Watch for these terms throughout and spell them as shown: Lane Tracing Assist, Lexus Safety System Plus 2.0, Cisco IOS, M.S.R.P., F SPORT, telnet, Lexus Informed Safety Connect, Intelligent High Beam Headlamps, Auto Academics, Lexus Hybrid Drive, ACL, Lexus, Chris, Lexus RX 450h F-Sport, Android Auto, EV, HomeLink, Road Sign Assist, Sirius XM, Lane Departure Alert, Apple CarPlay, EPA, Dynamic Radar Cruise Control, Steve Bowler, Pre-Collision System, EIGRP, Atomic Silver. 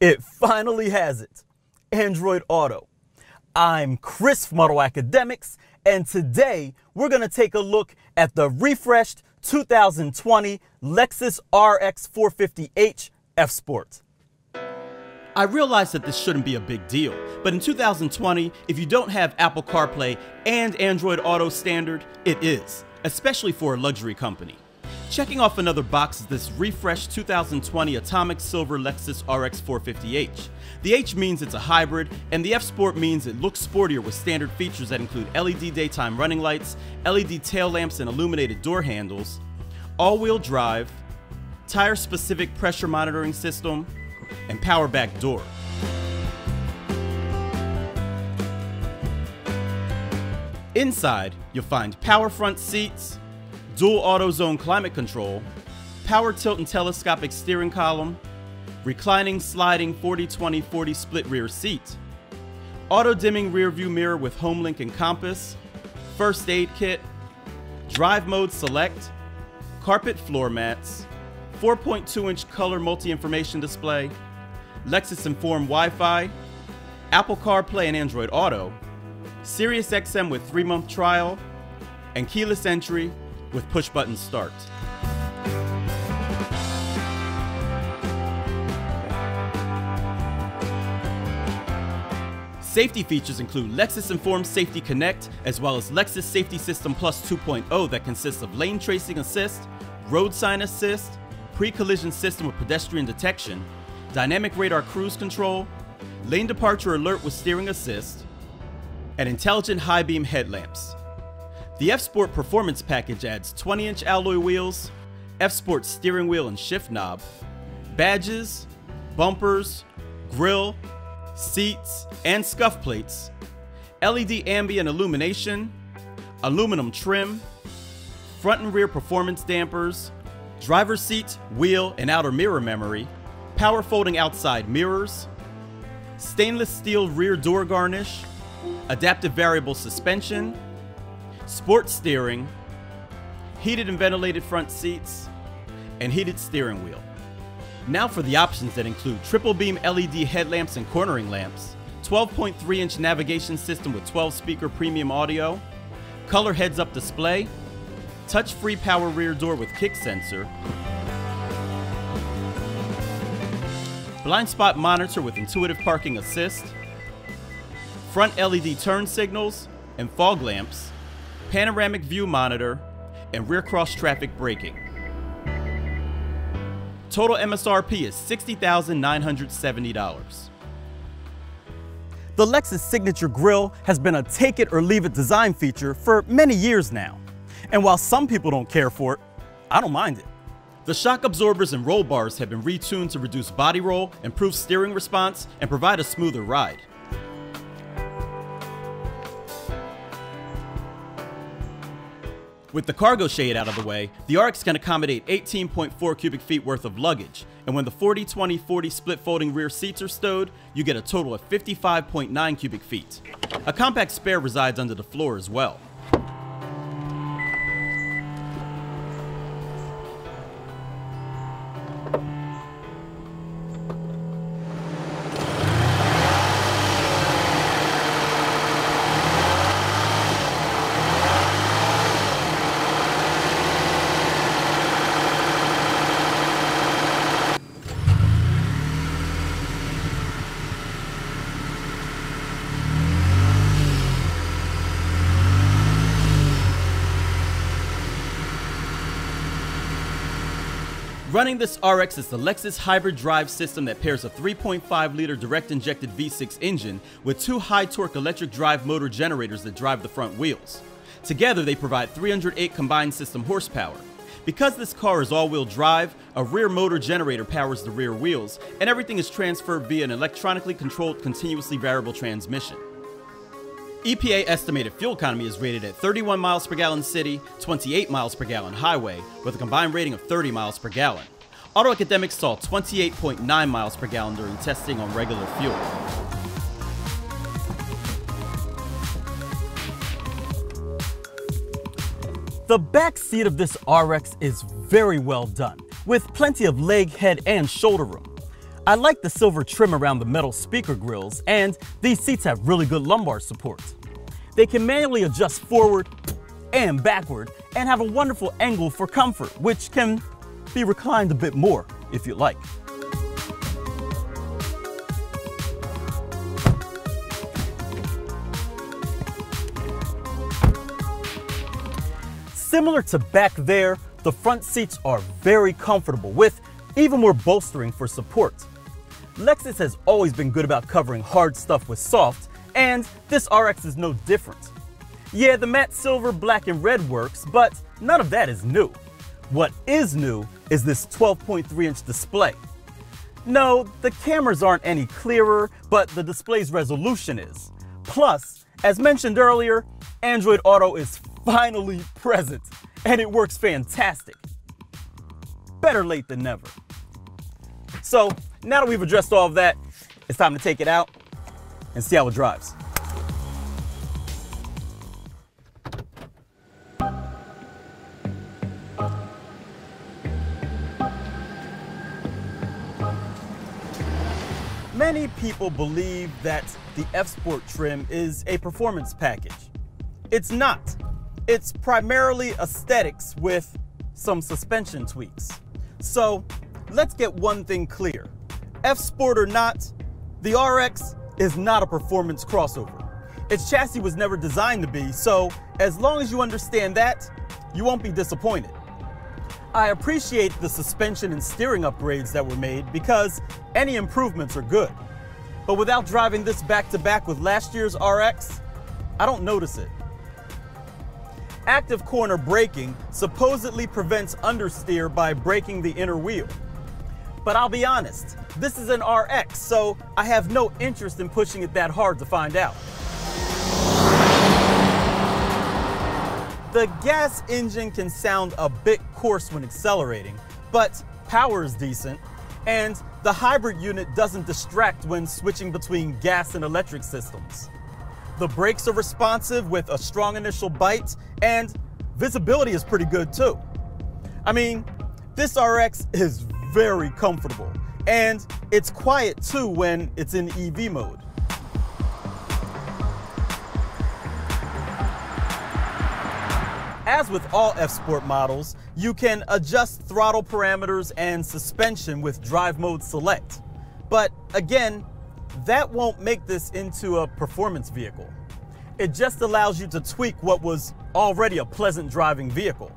It finally has it, Android Auto. I'm Chris from Auto Academics, and today we're going to take a look at the refreshed 2020 Lexus RX 450h F-Sport. I realize that this shouldn't be a big deal, but in 2020, if you don't have Apple CarPlay and Android Auto standard, it is, especially for a luxury company. Checking off another box is this refreshed 2020 Atomic Silver Lexus RX 450h. The H means it's a hybrid, and the F-Sport means it looks sportier with standard features that include LED daytime running lights, LED tail lamps and illuminated door handles, all-wheel drive, tire-specific pressure monitoring system, and power back door. Inside, you'll find power front seats, dual AutoZone climate control, power tilt and telescopic steering column, reclining sliding 40/20/40 split rear seat, auto dimming rear view mirror with HomeLink and compass, first aid kit, drive mode select, carpet floor mats, 4.2-inch color multi-information display, Lexus Informed Wi-Fi, Apple CarPlay and Android Auto, Sirius XM with 3-month trial, and keyless entry with push-button start. Safety features include Lexus Informed Safety Connect, as well as Lexus Safety System Plus 2.0 that consists of Lane Tracing Assist, Road Sign Assist, Pre-Collision System with pedestrian detection, Dynamic Radar Cruise Control, Lane Departure Alert with steering assist, and Intelligent High Beam Headlamps. The F-Sport Performance Package adds 20-inch alloy wheels, F-Sport steering wheel and shift knob, badges, bumpers, grille, seats, and scuff plates, LED ambient illumination, aluminum trim, front and rear performance dampers, driver's seat, wheel, and outer mirror memory, power folding outside mirrors, stainless steel rear door garnish, adaptive variable suspension, sports steering, heated and ventilated front seats, and heated steering wheel. Now for the options that include triple beam LED headlamps and cornering lamps, 12.3-inch navigation system with 12-speaker premium audio, color heads-up display, touch-free power rear door with kick sensor, blind spot monitor with intuitive parking assist, front LED turn signals and fog lamps, panoramic view monitor, and rear cross-traffic braking. Total MSRP is $60,970. The Lexus signature grille has been a take-it-or-leave-it design feature for many years now. And while some people don't care for it, I don't mind it. The shock absorbers and roll bars have been retuned to reduce body roll, improve steering response, and provide a smoother ride. With the cargo shade out of the way, the RX can accommodate 18.4 cubic feet worth of luggage, and when the 40/20/40 split folding rear seats are stowed, you get a total of 55.9 cubic feet. A compact spare resides under the floor as well. Running this RX is the Lexus Hybrid Drive system that pairs a 3.5-liter direct-injected V6 engine with two high-torque electric drive motor generators that drive the front wheels. Together, they provide 308 combined system horsepower. Because this car is all-wheel drive, a rear motor generator powers the rear wheels, and everything is transferred via an electronically controlled continuously variable transmission. EPA estimated fuel economy is rated at 31 miles per gallon city, 28 miles per gallon highway, with a combined rating of 30 miles per gallon. Auto Academics saw 28.9 miles per gallon during testing on regular fuel. The back seat of this RX is very well done, with plenty of leg, head, and shoulder room. I like the silver trim around the metal speaker grills, and these seats have really good lumbar support. They can manually adjust forward and backward and have a wonderful angle for comfort, which can be reclined a bit more if you like. Similar to back there, the front seats are very comfortable with even more bolstering for support. Lexus has always been good about covering hard stuff with soft, and this RX is no different. Yeah, the matte silver, black, and red works, but none of that is new. What is new is this 12.3-inch display. No, the cameras aren't any clearer, but the display's resolution is. Plus, as mentioned earlier, Android Auto is finally present, and it works fantastic. Better late than never. So now that we've addressed all of that, it's time to take it out and see how it drives. Many people believe that the F-Sport trim is a performance package. It's not. It's primarily aesthetics with some suspension tweaks. So let's get one thing clear. F-Sport or not, the RX is not a performance crossover. Its chassis was never designed to be, so as long as you understand that, you won't be disappointed. I appreciate the suspension and steering upgrades that were made because any improvements are good. But without driving this back-to-back with last year's RX, I don't notice it. Active corner braking supposedly prevents understeer by braking the inner wheel. But I'll be honest, this is an RX, so I have no interest in pushing it that hard to find out. The gas engine can sound a bit coarse when accelerating, but power is decent, and the hybrid unit doesn't distract when switching between gas and electric systems. The brakes are responsive with a strong initial bite, and visibility is pretty good too. I mean, this RX is very comfortable, and it's quiet too when it's in EV mode. As with all F-Sport models, you can adjust throttle parameters and suspension with drive mode select, but again, that won't make this into a performance vehicle. It just allows you to tweak what was already a pleasant driving vehicle.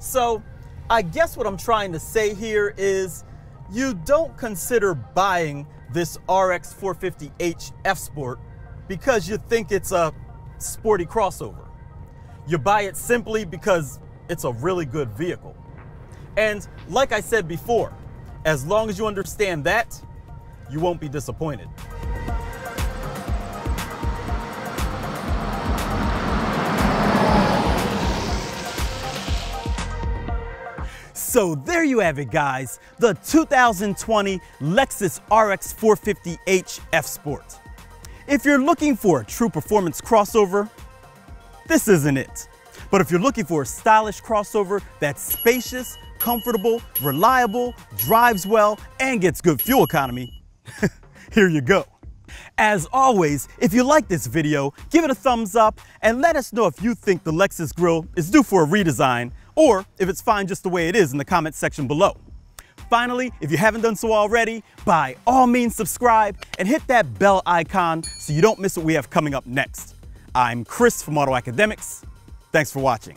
So I guess what I'm trying to say here is you don't consider buying this RX 450h F-Sport because you think it's a sporty crossover. You buy it simply because it's a really good vehicle. And like I said before, as long as you understand that, you won't be disappointed. So there you have it, guys, the 2020 Lexus RX 450h F-Sport. If you're looking for a true performance crossover, this isn't it. But if you're looking for a stylish crossover that's spacious, comfortable, reliable, drives well, and gets good fuel economy, here you go. As always, if you like this video, give it a thumbs up and let us know if you think the Lexus grille is due for a redesign or if it's fine just the way it is in the comments section below. Finally, if you haven't done so already, by all means subscribe and hit that bell icon so you don't miss what we have coming up next. I'm Chris from Auto Academics. Thanks for watching.